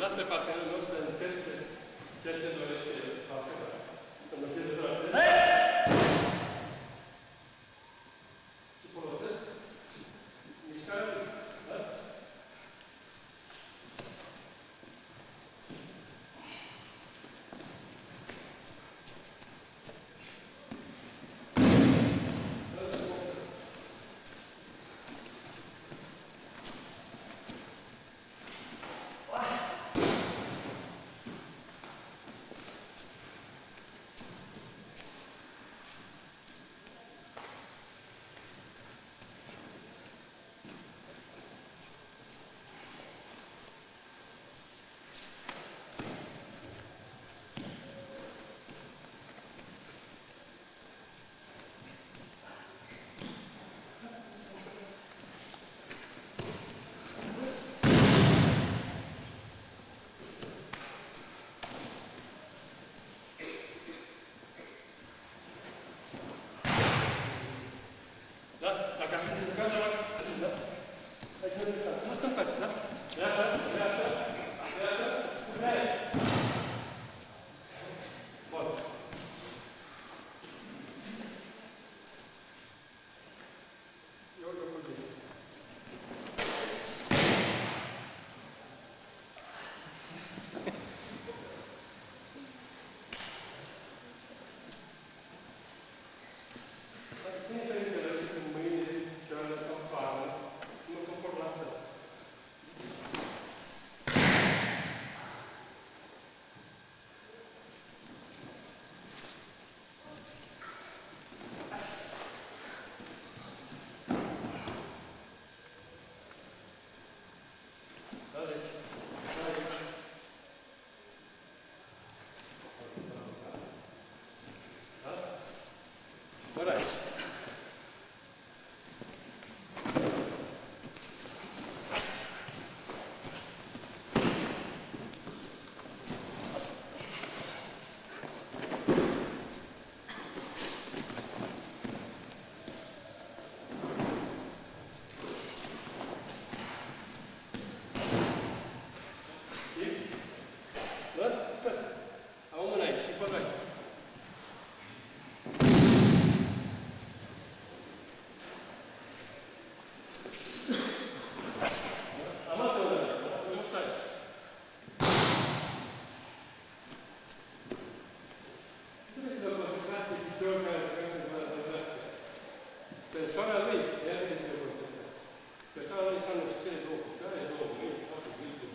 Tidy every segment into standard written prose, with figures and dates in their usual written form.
Las pe partenerul meu să înțelege ceea ce dorește el să facă, să blocheze doar acest. Și folosesc mișcarea lui. Da?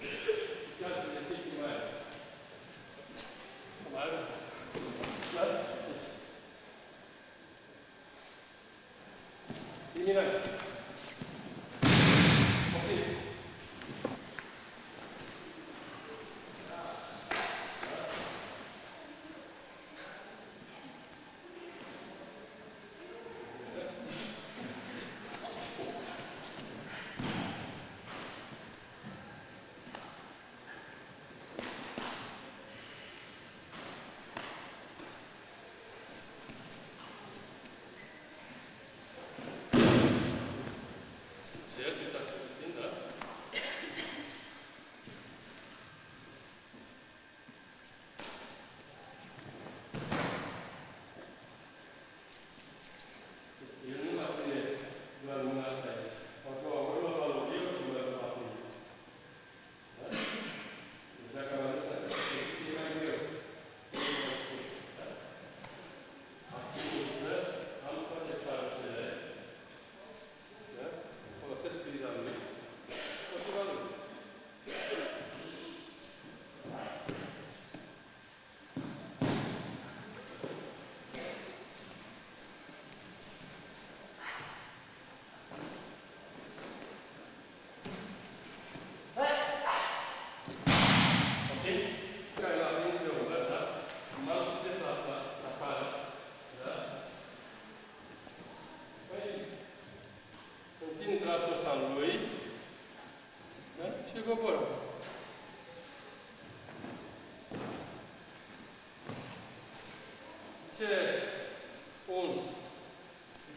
1,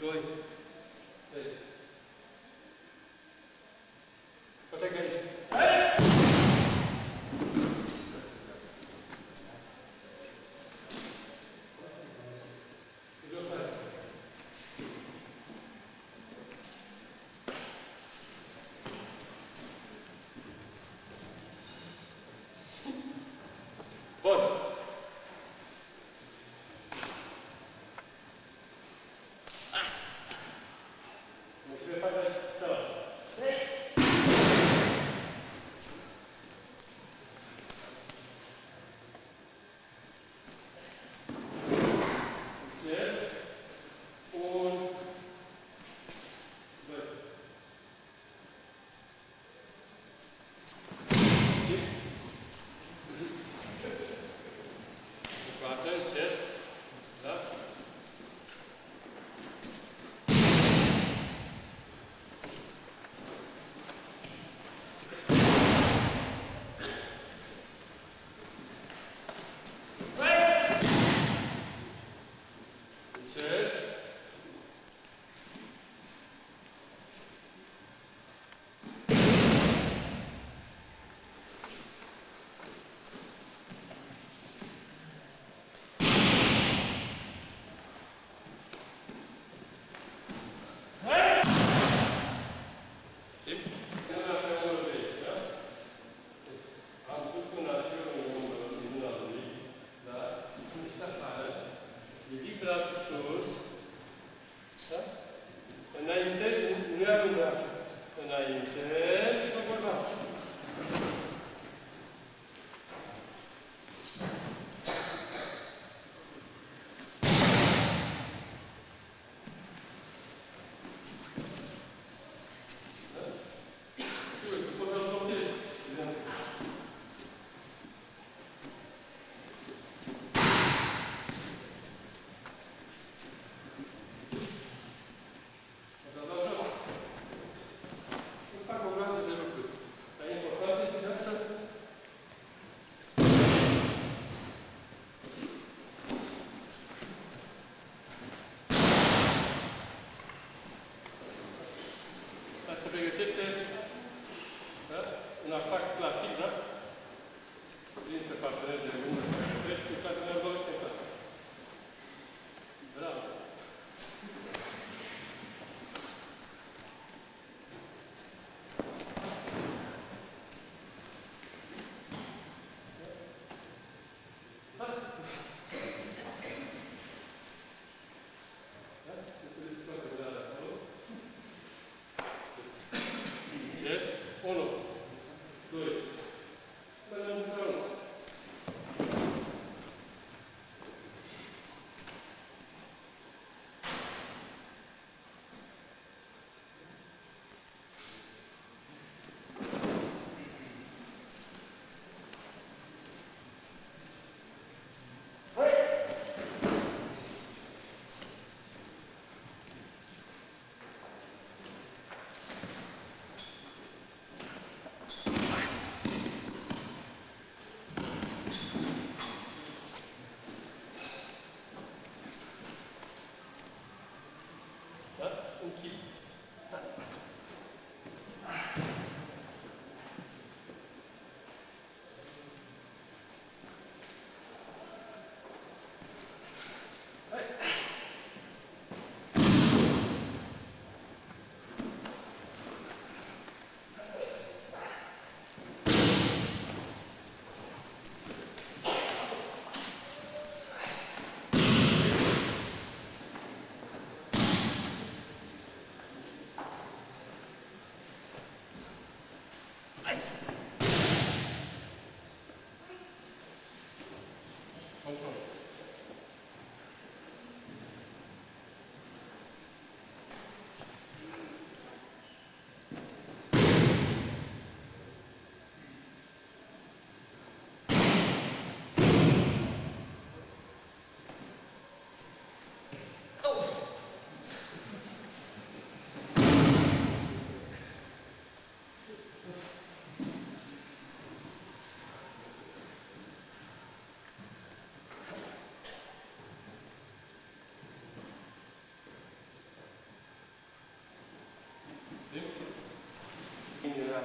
2,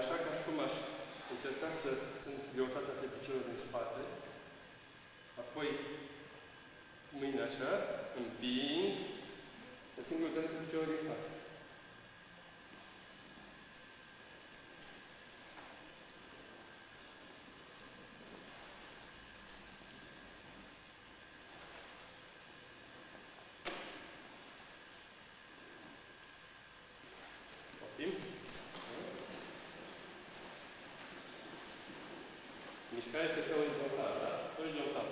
așa ca și cum aș încerca să sunt greutatea de piciorul din spate, apoi mâine așa, împing, lăsând greutatea de piciorul din față. Mișcarea este pe orizontală, da? Orizontală.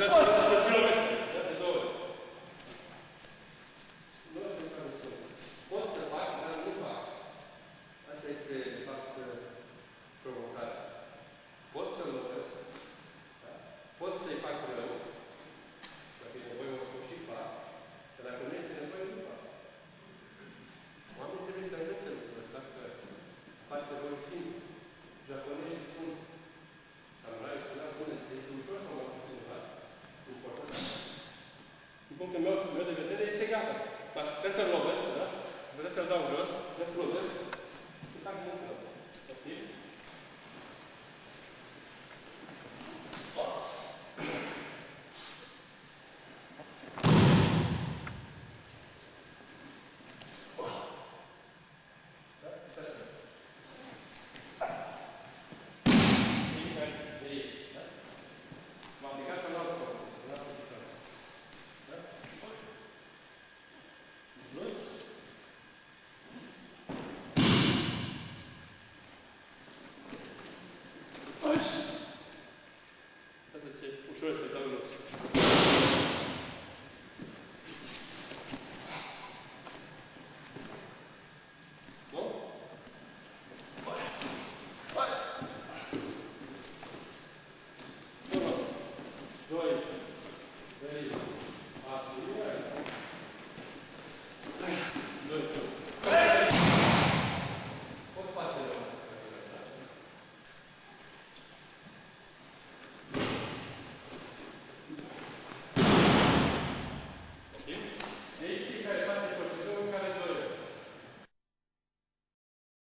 Doi. Trei.